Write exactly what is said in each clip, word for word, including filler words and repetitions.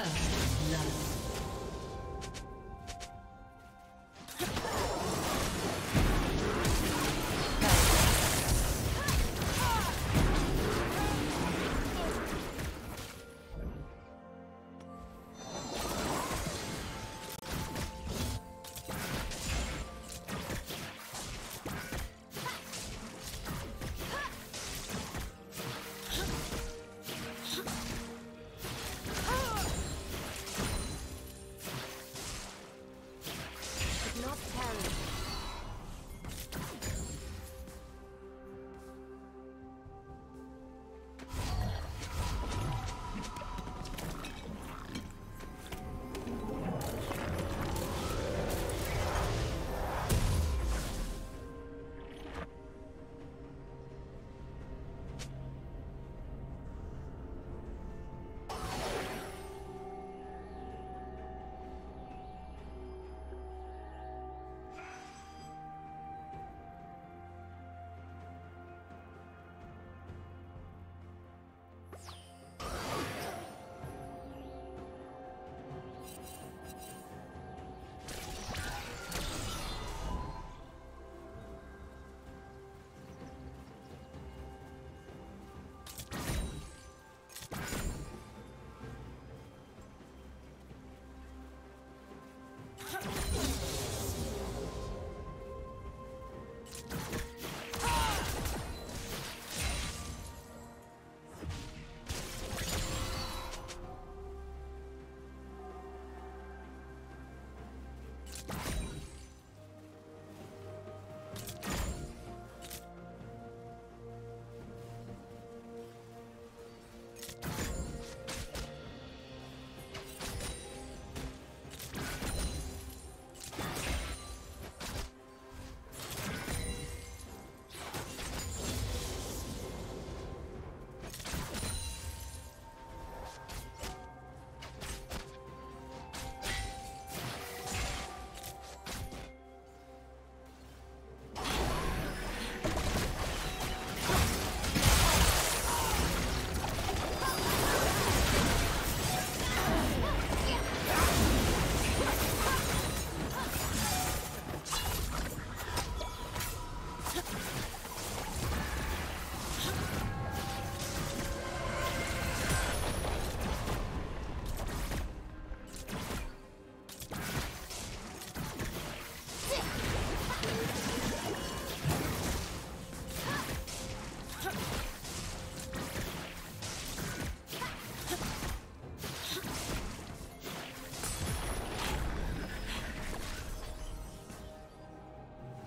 First love.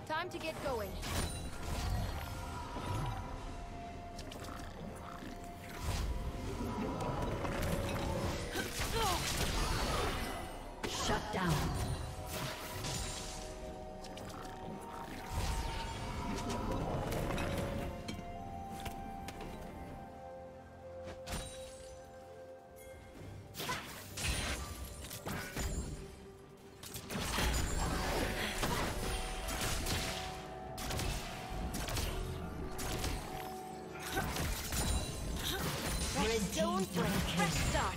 Time to get going. Shut down. Don't for a fresh start.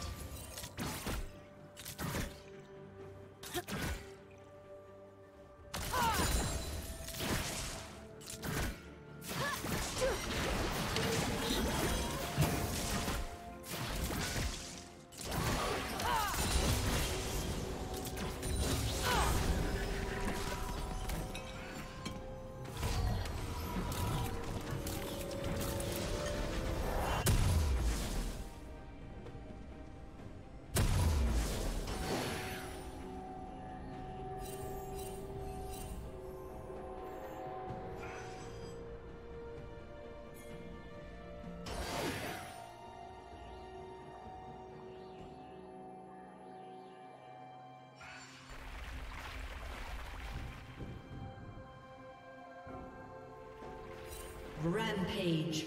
Rampage.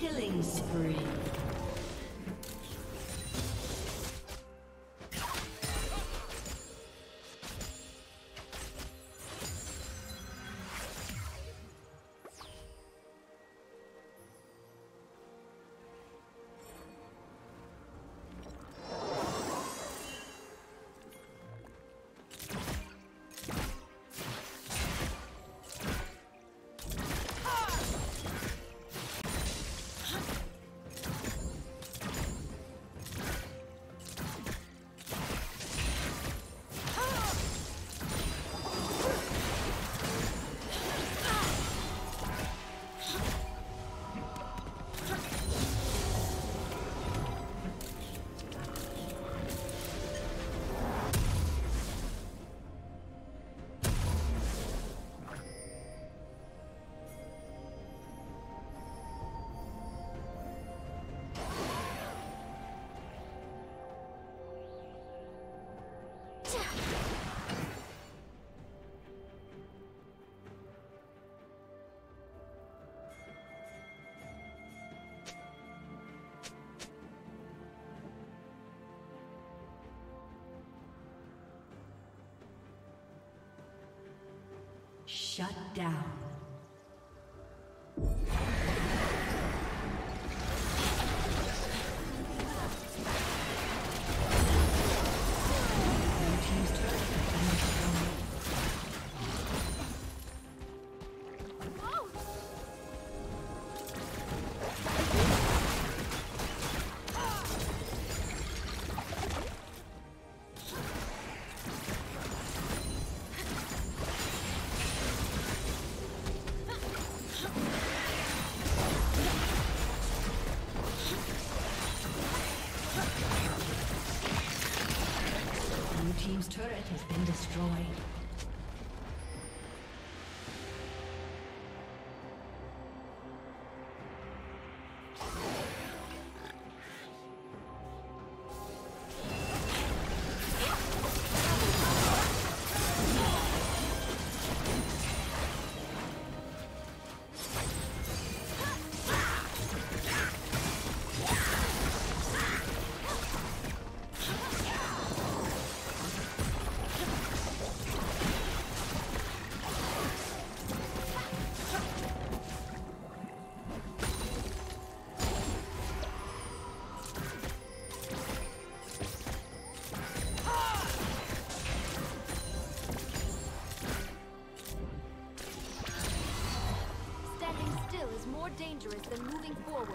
Killing spree. Shut down. Team's turret has been destroyed. dangerous than moving forward.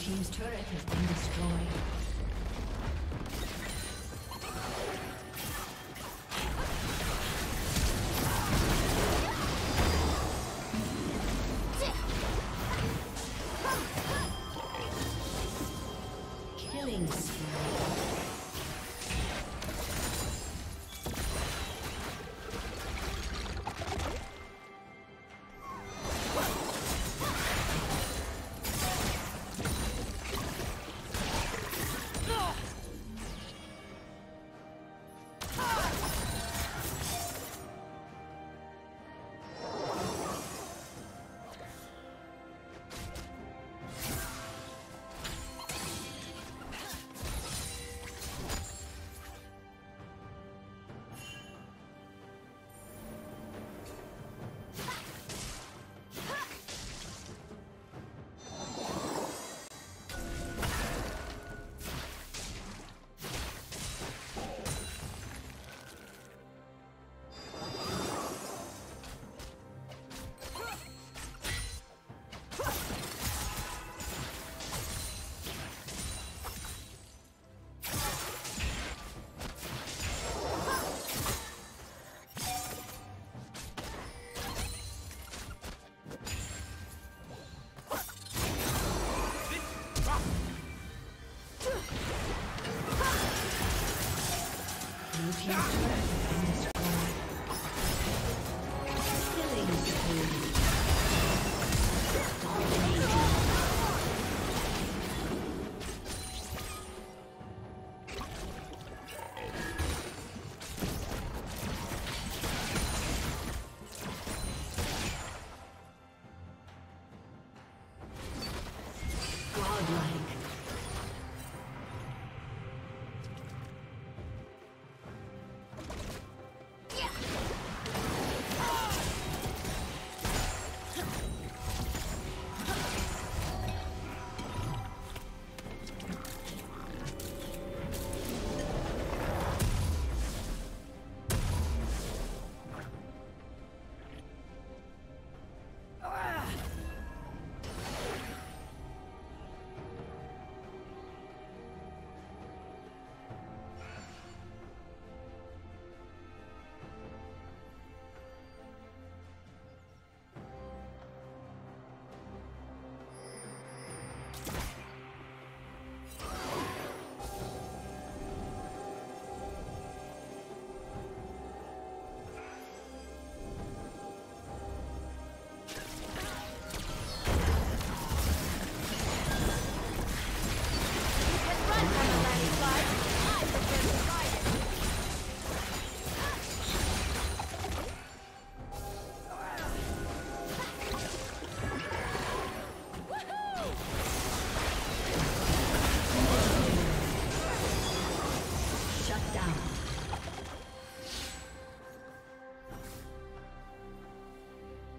Team's turret has been destroyed.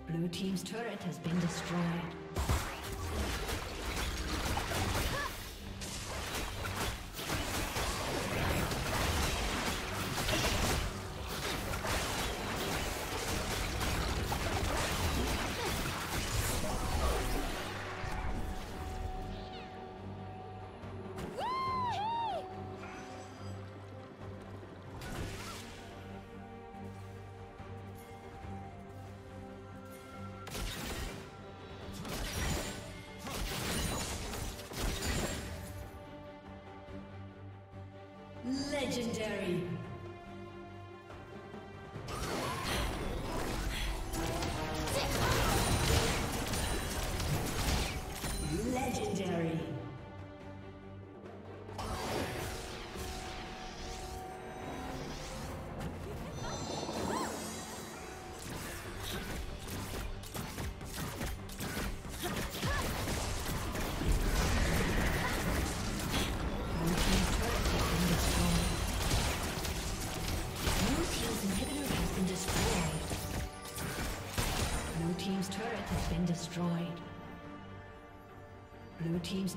Blue team's turret has been destroyed. Legendary. Legendary. Destroyed. Blue team's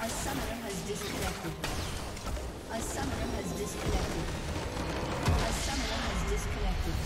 A summoner has disconnected. A summoner has disconnected.